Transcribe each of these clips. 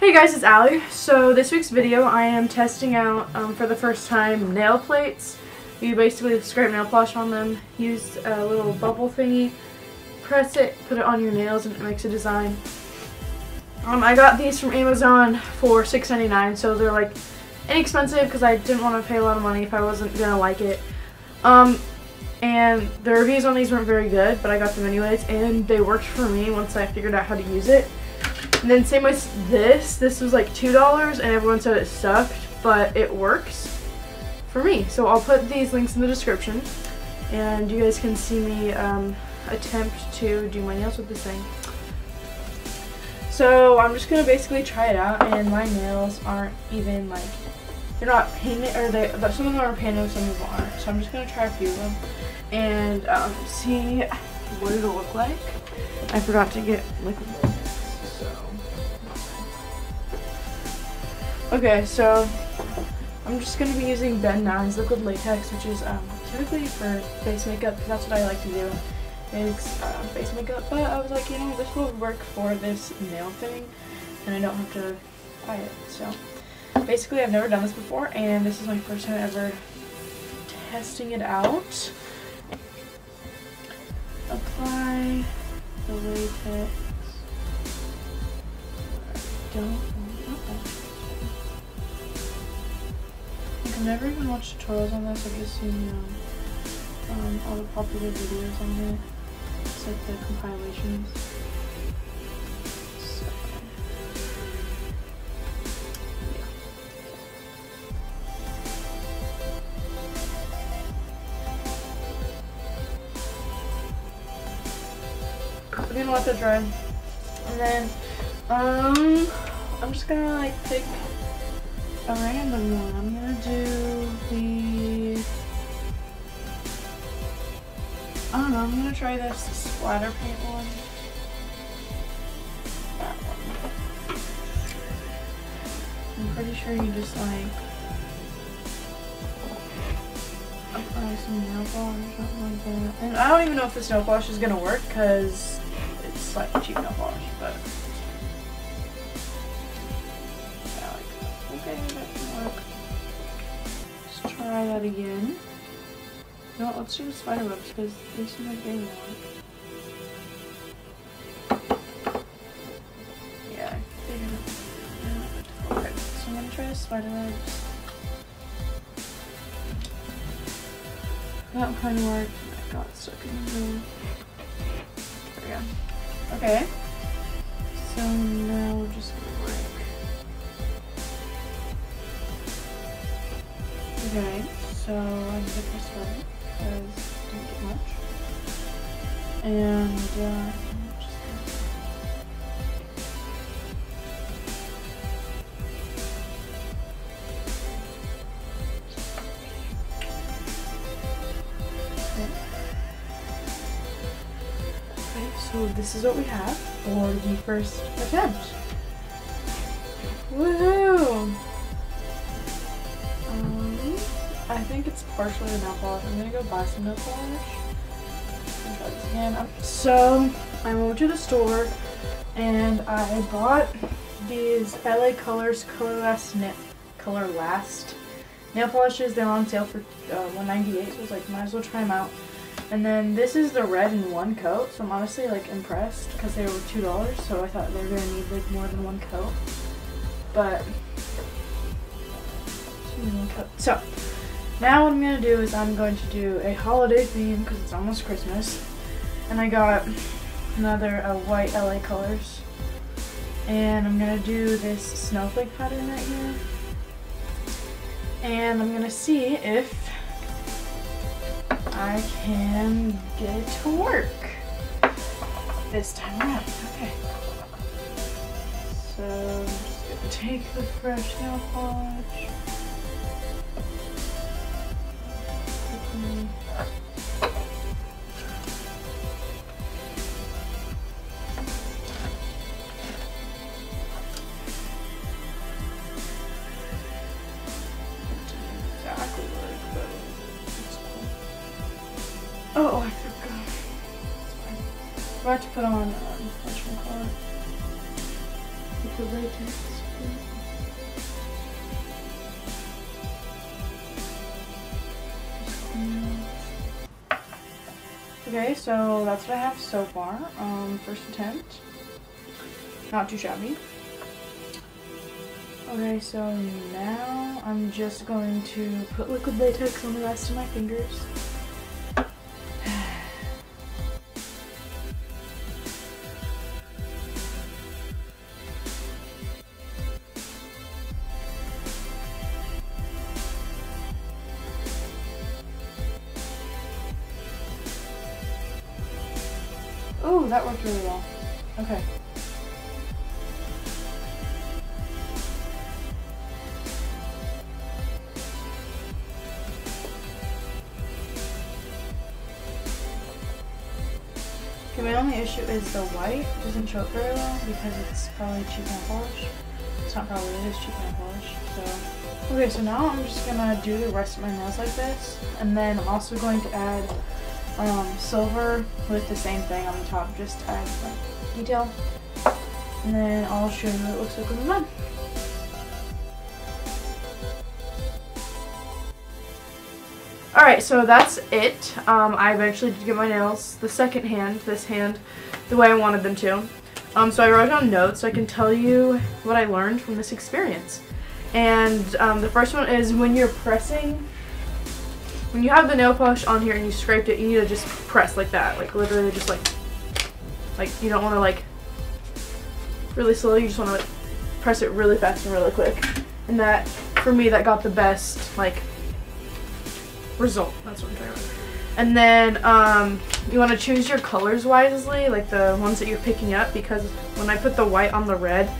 Hey guys, it's Allie. So this week's video I am testing out for the first time nail plates. You basically scrape nail polish on them, use a little bubble thingy, press it, put it on your nails, and it makes a design. I got these from Amazon for $6.99, so they're like inexpensive because I didn't want to pay a lot of money if I wasn't gonna like it. And the reviews on these weren't very good, but I got them anyways, and they worked for me once I figured out how to use it. And then same with this. This was like $2 and everyone said it sucked, but it works for me. So I'll put these links in the description and you guys can see me attempt to do my nails with this thing. So I'm just going to basically try it out, and my nails aren't even like, they're not painted, or some of them are painted, some of them aren't. So I'm just going to try a few of them and see what it'll look like. I forgot to get liquid. Okay, so I'm just going to be using Ben Nye's Liquid Latex, which is typically for face makeup, because that's what I like to do, is face makeup, but I was like, you know, this will work for this nail thing, and I don't have to buy it. So basically, I've never done this before, and this is my first time ever testing it out. Apply the latex. I've never even watched tutorials on this. I've just seen all the popular videos on here. It's like the compilations. So, yeah. I'm gonna let that dry, and then I'm just gonna like pick a random one. I'm gonna do the, I don't know, I'm gonna try this splatter paint one. That one. I'm pretty sure you just like apply some nail polish or something like that. And I don't even know if this nail polish is gonna work because it's slightly cheap nail polish, but okay, that didn't work. Let's try that again. No, let's do the spider webs because they seem like they won't work. Yeah, they didn't. Okay, so I'm gonna try the spider webs. That kind of worked. I got stuck in the middle. There we go. Okay. So now we're just gonna break. Okay, so I'm the first one because I didn't get much. And I'm just okay, so this is what we have for the first attempt. Woohoo! I think it's partially nail polish. I'm gonna go buy some nail polish and try this again. So I went to the store and I bought these L.A. Colors Color Last nail polishes. They're on sale for $1.98, so I was like, might as well try them out. And then this is the red in one coat, so I'm honestly like impressed because they were $2, so I thought they were gonna need like more than one coat, but one coat. So now what I'm going to do is I'm going to do a holiday theme because it's almost Christmas. And I got another white LA Colors. And I'm going to do this snowflake pattern right here. And I'm going to see if I can get it to work this time around. Okay. So I'm just going to take the fresh nail polish. Oh, I forgot. I forgot to put on, the latex. Okay, so that's what I have so far. First attempt. Not too shabby. Okay, so now I'm just going to put liquid latex on the rest of my fingers. Oh, that worked really well. Okay. Okay, my only issue is the white. It doesn't show up very well because it's probably cheap nail polish. It's not probably, it is cheap nail polish, so. Okay, so now I'm just gonna do the rest of my nails like this, and then I'm also going to add silver with the same thing on the top, just to add like detail, and then I'll show you what it looks like when I'm done. Alright, so that's it. I eventually did get my nails the second hand, this hand, the way I wanted them to. So I wrote down notes so I can tell you what I learned from this experience. And the first one is when you're pressing. When you have the nail polish on here and you scraped it, you need to just press like that, like literally just like you don't want to like really slowly, you just want to like press it really fast and really quick. And that, for me, that got the best like result. That's what I'm trying to do. And then you want to choose your colors wisely, like the ones that you're picking up, because when I put the white on the red,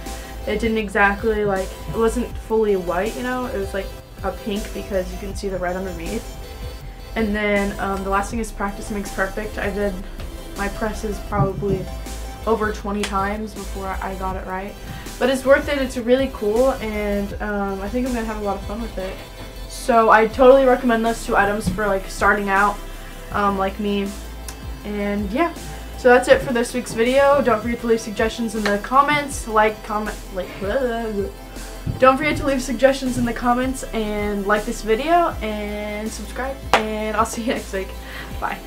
it didn't exactly like, it wasn't fully white, you know, it was like a pink because you can see the red underneath. And then the last thing is practice makes perfect. I did my presses probably over 20 times before I got it right. But it's worth it. It's really cool, and I think I'm going to have a lot of fun with it. So I totally recommend those two items for like starting out like me. And yeah, so that's it for this week's video. Don't forget to leave suggestions in the comments. Don't forget to leave suggestions in the comments and like this video and subscribe, and I'll see you next week. Bye.